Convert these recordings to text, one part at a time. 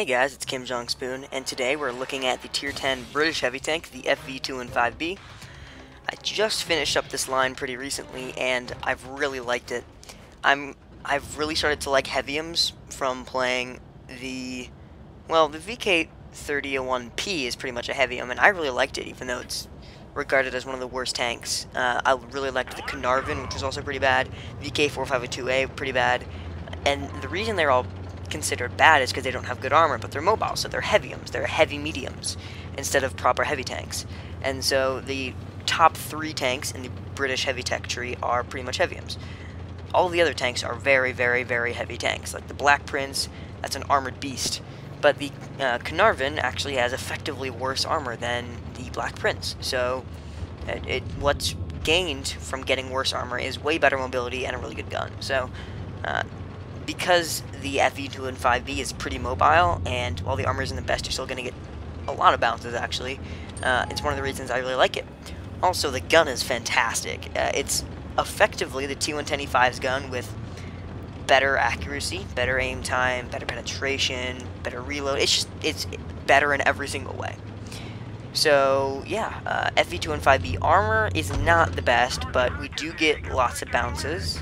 Hey guys, it's Kim Jong Spoon, and today we're looking at the Tier 10 British heavy tank, the FV215b. I just finished up this line pretty recently, and I've really liked it. I've really started to like heaviums from playing the VK 301 P is pretty much a heavium, and I really liked it, even though it's regarded as one of the worst tanks. I really liked the Caernarvon, which was also pretty bad, VK-4502A, pretty bad, and the reason they're all considered bad is because they don't have good armor, but they're mobile, so they're heaviums, they're heavy mediums, instead of proper heavy tanks. And so the top three tanks in the British heavy tech tree are pretty much heaviums. All the other tanks are very, very, very heavy tanks, like the Black Prince, that's an armored beast, but the Caernarvon actually has effectively worse armor than the Black Prince, so what's gained from getting worse armor is way better mobility and a really good gun. So because the FV215b is pretty mobile, and while the armor isn't the best, you're still going to get a lot of bounces, actually. It's one of the reasons I really like it. Also, the gun is fantastic. It's effectively the T125's gun with better accuracy, better aim time, better penetration, better reload. It's better in every single way. So, yeah, FV215b armor is not the best, but we do get lots of bounces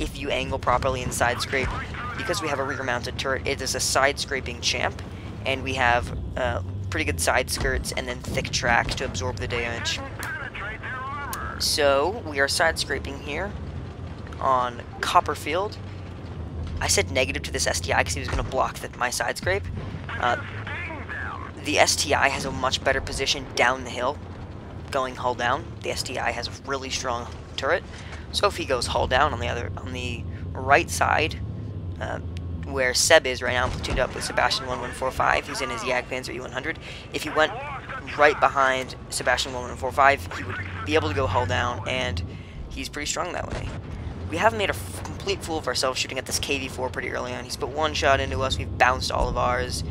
if you angle properly and side scrape. Because we have a rear mounted turret, it is a side scraping champ, and we have pretty good side skirts and then thick tracks to absorb the damage. So we are side scraping here on Copperfield. I said negative to this STI because he was going to block my side scrape. The STI has a much better position down the hill, going hull down. The STI has a really strong turret. So if he goes hull down on the right side, where Seb is right now, platooned up with Sebastian-1145, he's in his Jagdpanzer E-100. If he went right behind Sebastian-1145, he would be able to go hull down, and he's pretty strong that way. We have made a complete fool of ourselves shooting at this KV-4 pretty early on. He's put one shot into us, we've bounced all of ours.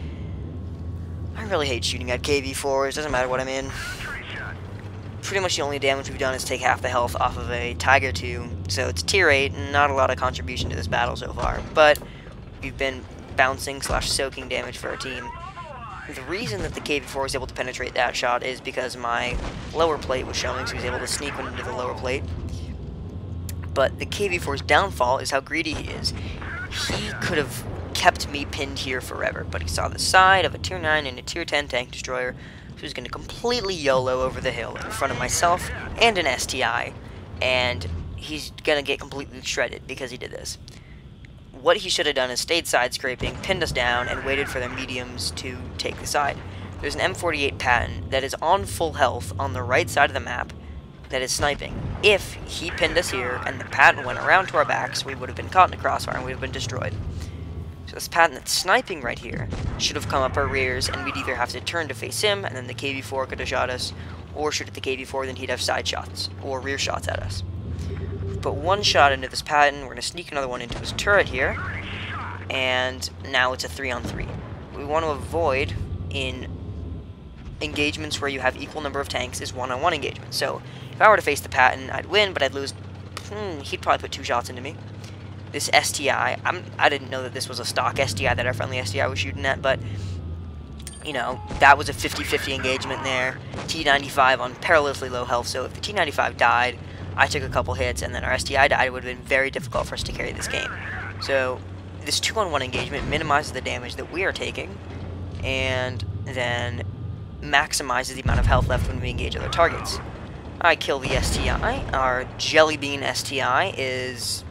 I really hate shooting at KV-4s, doesn't matter what I'm in. Pretty much the only damage we've done is take half the health off of a Tiger 2, so it's tier 8, not a lot of contribution to this battle so far, but we've been bouncing / soaking damage for our team. The reason that the KV-4 was able to penetrate that shot is because my lower plate was showing, so he was able to sneak one into the lower plate, but the KV-4's downfall is how greedy he is. He could have kept me pinned here forever, but he saw the side of a tier 9 and a tier 10 tank destroyer, so he's going to completely YOLO over the hill in front of myself and an STI, and he's going to get completely shredded because he did this. What he should have done is stayed side scraping, pinned us down, and waited for the mediums to take the side. There's an M48 Patton that is on full health on the right side of the map that is sniping. If he pinned us here and the Patton went around to our backs, we would have been caught in a crossfire and we would have been destroyed. So this Patton that's sniping right here should have come up our rears, and we'd either have to turn to face him, and then the KV-4 could have shot us, or shoot at the KV-4, then he'd have side shots, or rear shots at us. But one shot into this Patton, we're going to sneak another one into his turret here, and now it's a 3-on-3. We want to avoid, in engagements where you have equal number of tanks, is 1-on-1 engagements. So if I were to face the Patton, I'd win, but I'd lose, he'd probably put 2 shots into me. This STI, I didn't know that this was a stock STI that our friendly STI was shooting at, but, you know, that was a 50-50 engagement there. T95 on perilously low health, so if the T95 died, I took a couple hits, and then our STI died, it would have been very difficult for us to carry this game. So this 2-on-1 engagement minimizes the damage that we are taking, and then maximizes the amount of health left when we engage other targets. I kill the STI. Our Jellybean STI is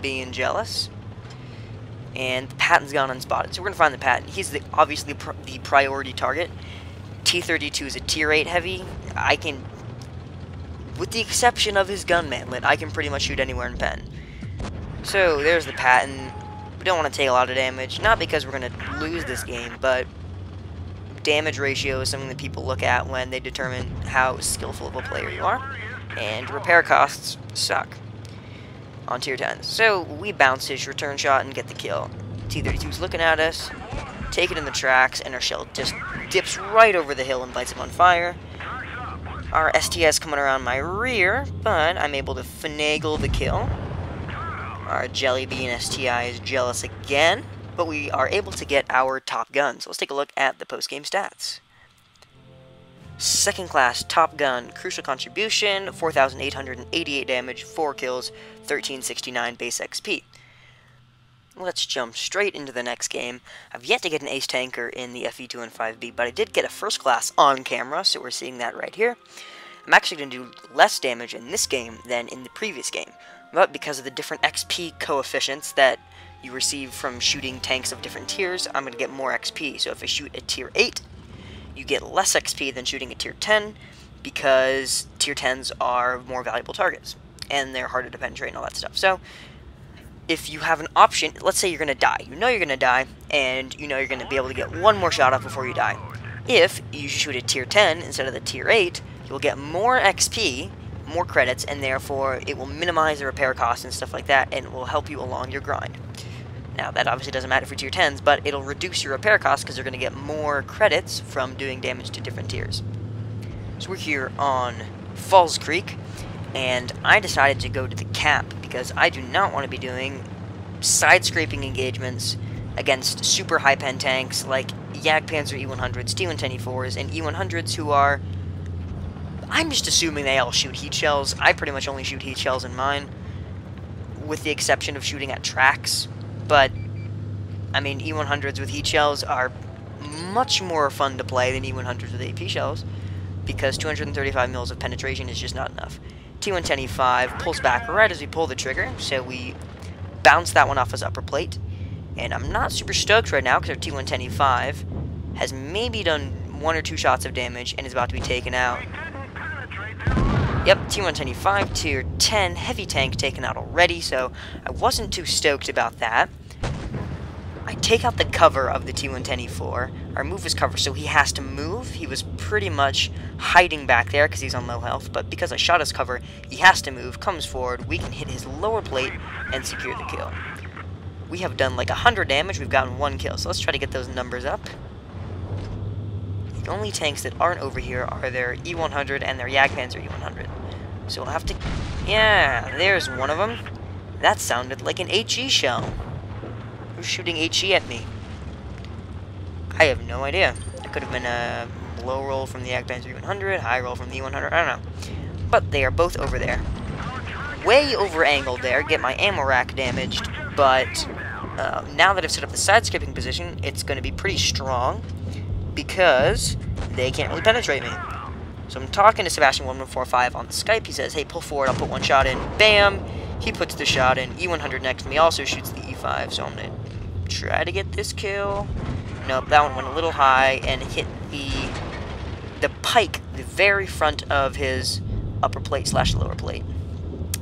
being jealous, and the Patton's gone unspotted, so we're gonna find the Patton. He's obviously the priority target. T32 is a tier 8 heavy. I can, with the exception of his gun mantlet, I can pretty much shoot anywhere in pen. So there's the Patton. We don't want to take a lot of damage, not because we're gonna lose this game, but damage ratio is something that people look at when they determine how skillful of a player you are, and repair costs suck on tier 10. So we bounce his return shot and get the kill. T-32's looking at us, take it in the tracks, and our shell just dips right over the hill and lights him on fire. Our STS coming around my rear, but I'm able to finagle the kill. Our Jellybean STI is jealous again, but we are able to get our Top Gun. So let's take a look at the post-game stats. Second class Top Gun, crucial contribution, 4,888 damage, 4 kills, 1369 base XP. Let's jump straight into the next game. I've yet to get an ace tanker in the FV215B, but I did get a first class on camera, so we're seeing that right here. I'm actually going to do less damage in this game than in the previous game, but because of the different XP coefficients that you receive from shooting tanks of different tiers, I'm going to get more XP. So if I shoot a tier 8, you get less XP than shooting a tier 10, because tier 10s are more valuable targets, and they're harder to penetrate and all that stuff. So if you have an option, let's say you're going to die. You know you're going to die, and you know you're going to be able to get one more shot off before you die. If you shoot a tier 10 instead of the tier 8, you'll get more XP, more credits, and therefore it will minimize the repair costs and stuff like that, and it will help you along your grind. Now, that obviously doesn't matter for tier 10s, but it'll reduce your repair costs because they're going to get more credits from doing damage to different tiers. So we're here on Falls Creek, and I decided to go to the cap because I do not want to be doing side-scraping engagements against super high-pen tanks like Jagdpanzer E-100s, T110E4s, and E-100s who are... I'm just assuming they all shoot heat shells. I pretty much only shoot heat shells in mine, with the exception of shooting at tracks. But, I mean, E-100s with heat shells are much more fun to play than E-100s with AP shells, because 235 mils of penetration is just not enough. T110E5 pulls back right as we pull the trigger, so we bounce that one off his upper plate. And I'm not super stoked right now because our T110E5 has maybe done one or two shots of damage and is about to be taken out. Yep, T110E5, tier 10, heavy tank taken out already, so I wasn't too stoked about that. I take out the cover of the T110E4, or move his cover, so he has to move. He was pretty much hiding back there because he's on low health, but because I shot his cover, he has to move, comes forward, we can hit his lower plate and secure the kill. We have done like 100 damage, we've gotten one kill, so let's try to get those numbers up. The only tanks that aren't over here are their E-100 and their Jagdpanzer E-100. So we'll have to... Yeah, there's one of them. That sounded like an HE shell. Who's shooting HE at me? I have no idea. It could have been a low roll from the Jagdpanzer E-100, high roll from the E-100, I don't know. But they are both over there. Way over-angled there, get my ammo rack damaged, but now that I've set up the side-skipping position, it's going to be pretty strong, because they can't really penetrate me. So I'm talking to Sebastian-1145 on Skype. He says, hey, pull forward, I'll put one shot in. Bam! He puts the shot in. E-100 next to me also shoots the E-5, so I'm going to try to get this kill. Nope, that one went a little high and hit the pike, the very front of his upper plate slash lower plate.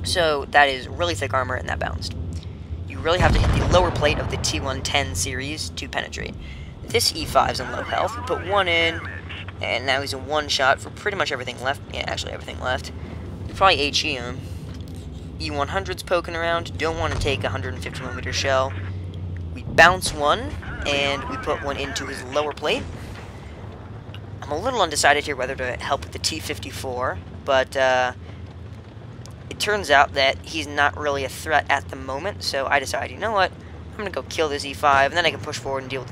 So that is really thick armor, and that bounced. You really have to hit the lower plate of the T110 series to penetrate. This E5's on low health. We put one in, and now he's a one-shot for pretty much everything left. Yeah, actually everything left. We probably HE him. E100's poking around. Don't want to take a 150mm shell. We bounce one, and we put one into his lower plate. I'm a little undecided here whether to help with the T-54, but it turns out that he's not really a threat at the moment, so I decide, you know what? I'm going to go kill this E5, and then I can push forward and deal with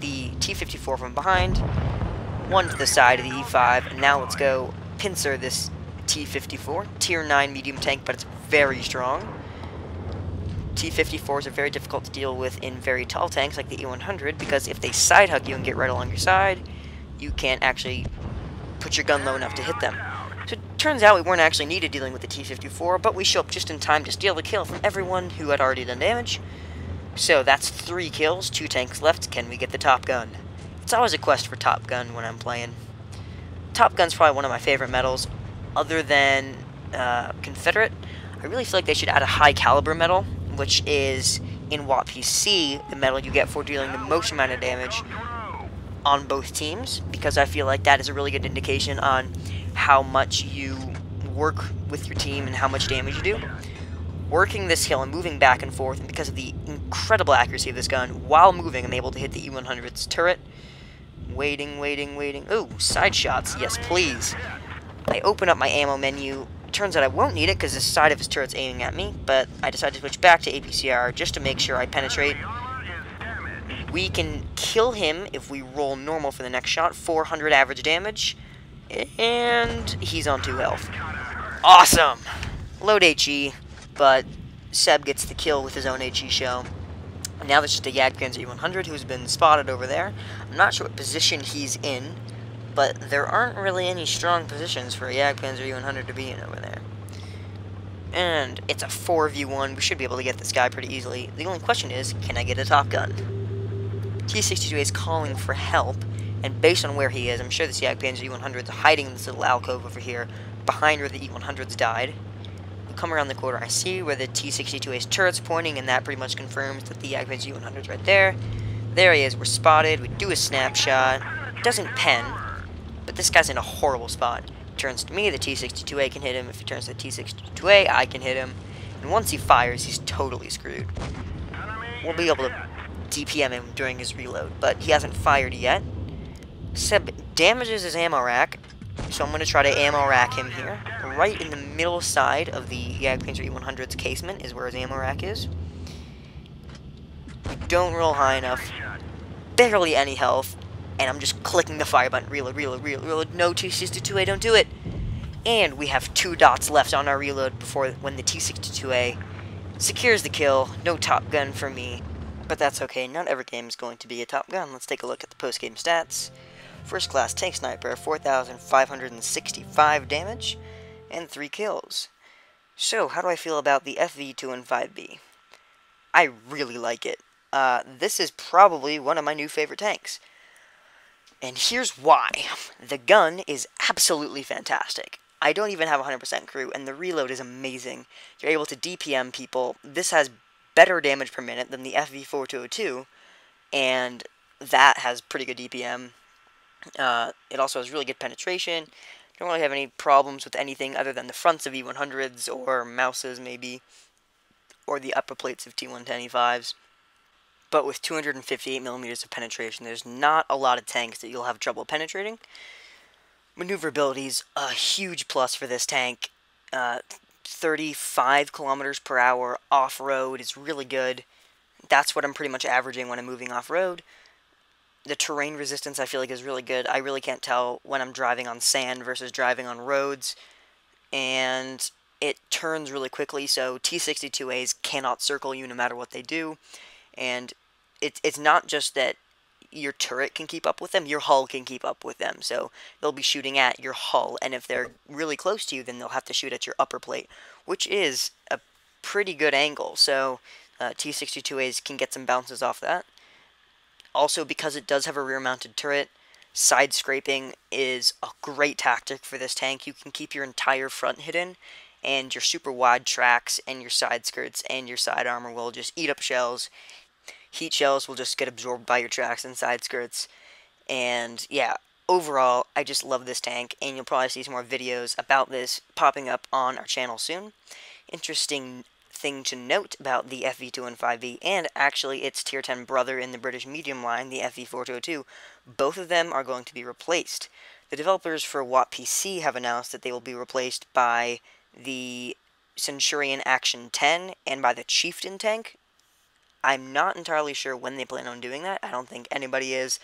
the T-54 from behind. One to the side of the E5, and now let's go pincer this T-54. Tier 9 medium tank, but it's very strong. T-54s are very difficult to deal with in very tall tanks like the E-100, because if they side-hug you and get right along your side, you can't actually put your gun low enough to hit them. So it turns out we weren't actually needed dealing with the T-54, but we show up just in time to steal the kill from everyone who had already done damage. So that's 3 kills, 2 tanks left. Can we get the Top Gun? It's always a quest for Top Gun when I'm playing. Top Gun's probably one of my favorite medals, other than Confederate. I really feel like they should add a high caliber medal, which is in WAPC, the medal you get for dealing the most amount of damage on both teams, because I feel like that is a really good indication on how much you work with your team and how much damage you do. Working this hill and moving back and forth, and because of the incredible accuracy of this gun, while moving, I'm able to hit the E-100's turret. Waiting. Ooh, side shots. Yes, please. I open up my ammo menu. Turns out I won't need it because the side of his turret's aiming at me, but I decide to switch back to APCR just to make sure I penetrate. We can kill him if we roll normal for the next shot. 400 average damage. And he's on 2 health. Awesome! Load HE, but Seb gets the kill with his own HE shell. Now there's just a Jagdpanzer E-100 who's been spotted over there. I'm not sure what position he's in, but there aren't really any strong positions for a Jagdpanzer E-100 to be in over there. And it's a 4v1. We should be able to get this guy pretty easily. The only question is, can I get a Top Gun? T-62A is calling for help, and based on where he is, I'm sure this Jagdpanzer E-100 is hiding in this little alcove over here, behind where the E-100's died. We come around the corner, I see where the T-62A's turret's pointing, and that pretty much confirms that the Jagdpanzer E-100's right there. There he is, we're spotted, we do a snapshot, doesn't pen, but this guy's in a horrible spot. Turns to me, the T-62A can hit him, if he turns to the T-62A, I can hit him, and once he fires, he's totally screwed. We'll be able to DPM him during his reload, but he hasn't fired yet. Seb damages his ammo rack, so I'm going to try to ammo rack him here. Right in the middle side of the Jagdpanzer E100's casement is where his ammo rack is. We don't roll high enough, barely any health, and I'm just clicking the fire button. Reload, reload, reload, reload. No, T-62A, don't do it! And we have 2 dots left on our reload before when the T-62A secures the kill. No Top Gun for me, but that's okay. Not every game is going to be a Top Gun. Let's take a look at the post-game stats. First class tank sniper, 4,565 damage, and 3 kills. So, how do I feel about the FV215b? I really like it. This is probably one of my new favorite tanks. And here's why. The gun is absolutely fantastic. I don't even have 100% crew, and the reload is amazing. You're able to DPM people. This has better damage per minute than the FV4202, and that has pretty good DPM. It also has really good penetration. Don't really have any problems with anything other than the fronts of E100s or mouses maybe, or the upper plates of T125s. But with 258mm of penetration, there's not a lot of tanks that you'll have trouble penetrating. Maneuverability's a huge plus for this tank. 35 kilometers per hour off-road is really good. That's what I'm pretty much averaging when I'm moving off-road. The terrain resistance I feel like is really good. I really can't tell when I'm driving on sand versus driving on roads. And it turns really quickly, so T-62As cannot circle you no matter what they do. And it's not just that your turret can keep up with them, your hull can keep up with them. So they'll be shooting at your hull, and if they're really close to you, then they'll have to shoot at your upper plate, which is a pretty good angle. So T-62As can get some bounces off that. Also, because it does have a rear-mounted turret, side scraping is a great tactic for this tank. You can keep your entire front hidden, and your super wide tracks and your side skirts and your side armor will just eat up shells. Heat shells will just get absorbed by your tracks and side skirts. And yeah, overall, I just love this tank, and you'll probably see some more videos about this popping up on our channel soon. Interesting thing to note about the FV215B, and actually its tier 10 brother in the British medium line, the FV4202, both of them are going to be replaced. The developers for WattPC have announced that they will be replaced by the Centurion Action 10 and by the Chieftain tank. I'm not entirely sure when they plan on doing that. I don't think anybody is.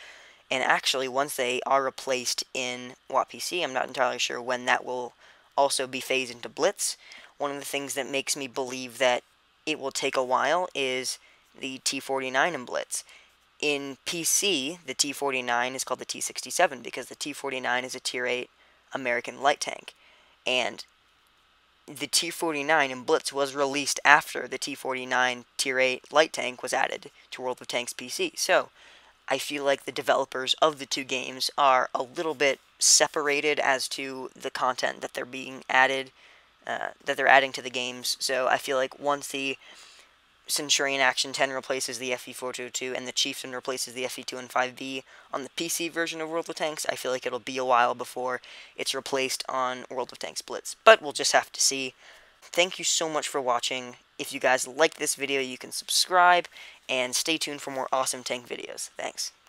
And actually, once they are replaced in WattPC, I'm not entirely sure when that will also be phased into Blitz. One of the things that makes me believe that it will take a while is the T-49 in Blitz. In PC, the T-49 is called the T-67 because the T-49 is a Tier 8 American light tank. And the T-49 in Blitz was released after the T-49 Tier 8 light tank was added to World of Tanks PC. So, I feel like the developers of the two games are a little bit separated as to the content that they're being added that they're adding to the games, so I feel like once the Centurion Action 10 replaces the FV4202 and the Chieftain replaces the FV215B on the PC version of World of Tanks, I feel like it'll be a while before it's replaced on World of Tanks Blitz, but we'll just have to see. Thank you so much for watching. If you guys liked this video, you can subscribe, and stay tuned for more awesome tank videos. Thanks.